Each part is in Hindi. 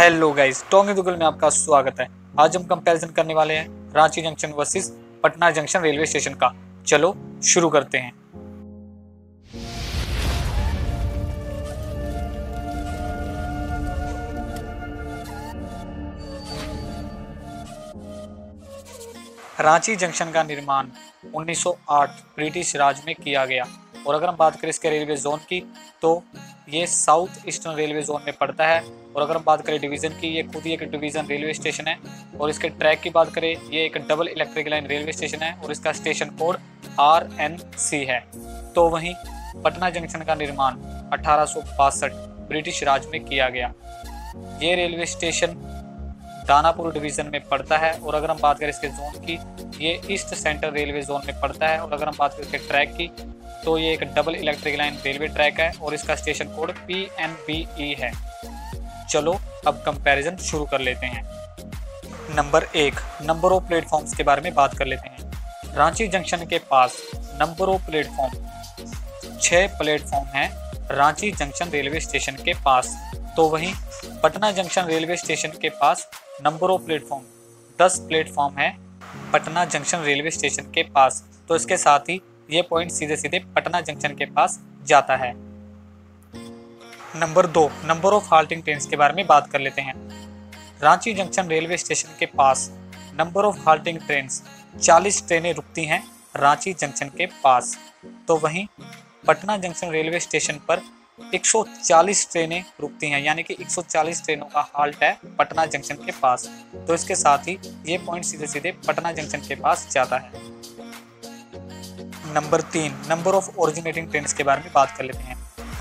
हेलो गाइस, टॉकिंग दुग्गल में आपका स्वागत है। आज हम कंपैरिजन करने वाले हैं Ranchi junction versus Patna junction railway station का। चलो शुरू करते हैं। रांची जंक्शन का निर्माण 1908 ब्रिटिश राज में किया गया और अगर हम बात करें इसके रेलवे जोन की तो ये साउथ ईस्टर्न रेलवे जोन में पड़ता है। और अगर हम बात करें डिवीज़न की, ये खुद ही एक डिवीज़न रेलवे स्टेशन है। और इसके ट्रैक की बात करें, ये एक double electric line railway station है और इसका स्टेशन कोड RNC है। तो वहीं पटना जंक्शन का निर्माण 1862 ब्रिटिश राज में किया गया। ये रेलवे स्टेशन दानापुर डिवीज़न में पड़ता है और अगर हम बात करें इसके जोन की, ये ईस्ट सेंट्रल रेलवे जोन में पड़ता है। और अगर हम बात करें इसके ट्रैक की तो ये एक double electric line railway track है और इसका स्टेशन कोड PNBE है। चलो अब कंपैरिजन शुरू कर लेते हैं। नंबर एक, नंबर ऑफ प्लेटफॉर्म्स के बारे में बात कर लेते हैं। रांची जंक्शन के पास नंबर ऑफ प्लेटफॉर्म 6 प्लेटफॉर्म हैं रांची जंक्शन रेलवे स्टेशन के पास। तो वहीं पटना जंक्शन रेलवे स्टेशन के पास नंबर ऑफ प्लेटफॉर्म 10 प्लेटफॉर्म है पटना जंक्शन रेलवे स्टेशन के पास। तो इसके साथ ही ये पॉइंट सीधे सीधे पटना जंक्शन के पास जाता है। नंबर दो, नंबर ऑफ हाल्टिंग ट्रेन्स के बारे में बात कर लेते हैं। रांची जंक्शन रेलवे स्टेशन के पास नंबर ऑफ हाल्टिंग ट्रेन्स 40 ट्रेनें रुकती हैं रांची जंक्शन के पास। तो वहीं पटना जंक्शन रेलवे स्टेशन पर 140 ट्रेनें रुकती हैं, यानी कि 140 ट्रेनों का हाल्ट है पटना जंक्शन के पास। तो इसके साथ ही ये पॉइंट सीधे सीधे पटना जंक्शन के पास जाता है। नंबर तीन, नंबर ऑफ ओरिजिनेटिंग ट्रेन्स के बारे में बात कर लेते हैं।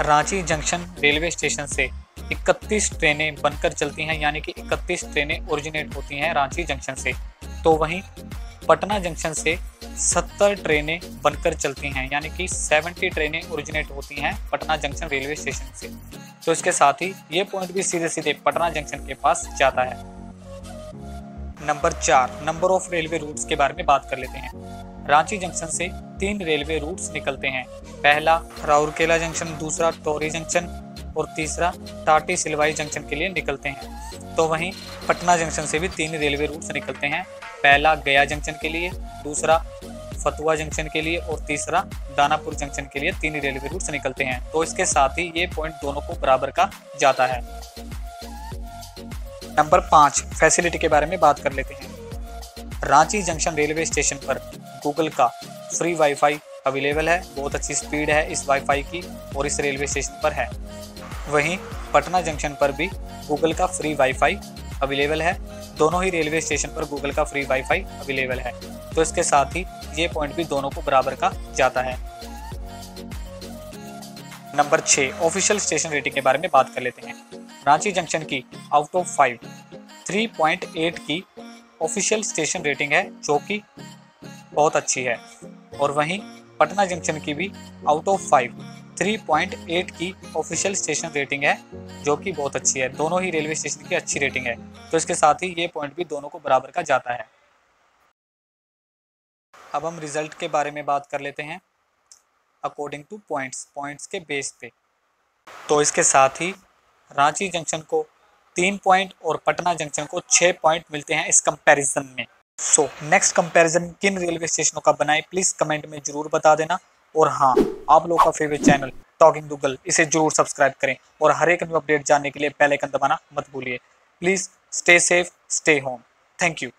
रांची जंक्शन रेलवे स्टेशन से 31 ट्रेनें बनकर चलती हैं, यानी कि 31 ट्रेनें ओरिजिनेट होती हैं रांची जंक्शन से। तो वहीं पटना जंक्शन से 70 ट्रेनें बनकर चलती हैं, यानी कि 70 ट्रेनें ओरिजिनेट होती हैं पटना जंक्शन रेलवे स्टेशन से। तो इसके साथ ही ये पॉइंट भी सीधे सीधे पटना जंक्शन के पास जाता है। नंबर चार, नंबर ऑफ रेलवे रूट्स के बारे में बात कर लेते हैं। रांची जंक्शन से 3 रेलवे रूट्स निकलते हैं। पहला राउरकेला जंक्शन, दूसरा टोरी जंक्शन और तीसरा टाटी सिलवाई जंक्शन के लिए निकलते हैं। तो वहीं पटना जंक्शन से भी 3 रेलवे रूट्स निकलते हैं। पहला गया जंक्शन के लिए, दूसरा फतुहा जंक्शन के लिए और तीसरा दानापुर जंक्शन के लिए 3 रेलवे रूट्स निकलते हैं। तो इसके साथ ही ये पॉइंट दोनों को बराबर का जाता है। नंबर 5, फैसिलिटी के बारे में बात कर लेते हैं। रांची जंक्शन रेलवे स्टेशन पर गूगल का फ्री वाईफाई अवेलेबल है। बहुत अच्छी स्पीड है इस वाईफाई की और इस रेलवे स्टेशन पर है। वहीं पटना जंक्शन पर भी गूगल का फ्री वाईफाई अवेलेबल है। दोनों ही रेलवे स्टेशन पर गूगल का फ्री वाईफाई अवेलेबल है। तो इसके साथ ही ये पॉइंट भी दोनों को बराबर का जाता है। नंबर 6, ऑफिशियल स्टेशन रेटिंग के बारे में बात कर लेते हैं। रांची जंक्शन की आउट ऑफ 5 3.8 की ऑफिशियल स्टेशन रेटिंग है, जो कि बहुत अच्छी है। और वहीं पटना जंक्शन की भी आउट ऑफ 5 3.8 की ऑफिशियल स्टेशन रेटिंग है, जो कि बहुत अच्छी है। दोनों ही रेलवे स्टेशन की अच्छी रेटिंग है। तो इसके साथ ही ये पॉइंट भी दोनों को बराबर का जाता है। अब हम रिजल्ट के बारे में बात कर लेते हैं अकॉर्डिंग टू पॉइंट्स के बेस पे। तो इसके साथ ही रांची जंक्शन को 3 पॉइंट और पटना जंक्शन को 6 पॉइंट मिलते हैं इस कंपैरिजन में। सो नेक्स्ट कंपैरिजन किन रेलवे स्टेशनों का बनाए, प्लीज़ कमेंट में ज़रूर बता देना। और हाँ, आप लोगों का फेवरेट चैनल टॉकिंग दुग्गल, इसे जरूर सब्सक्राइब करें और हर एक न्यू अपडेट जानने के लिए बेल आइकन दबाना मत भूलिए। Please stay safe, stay home. Thank you.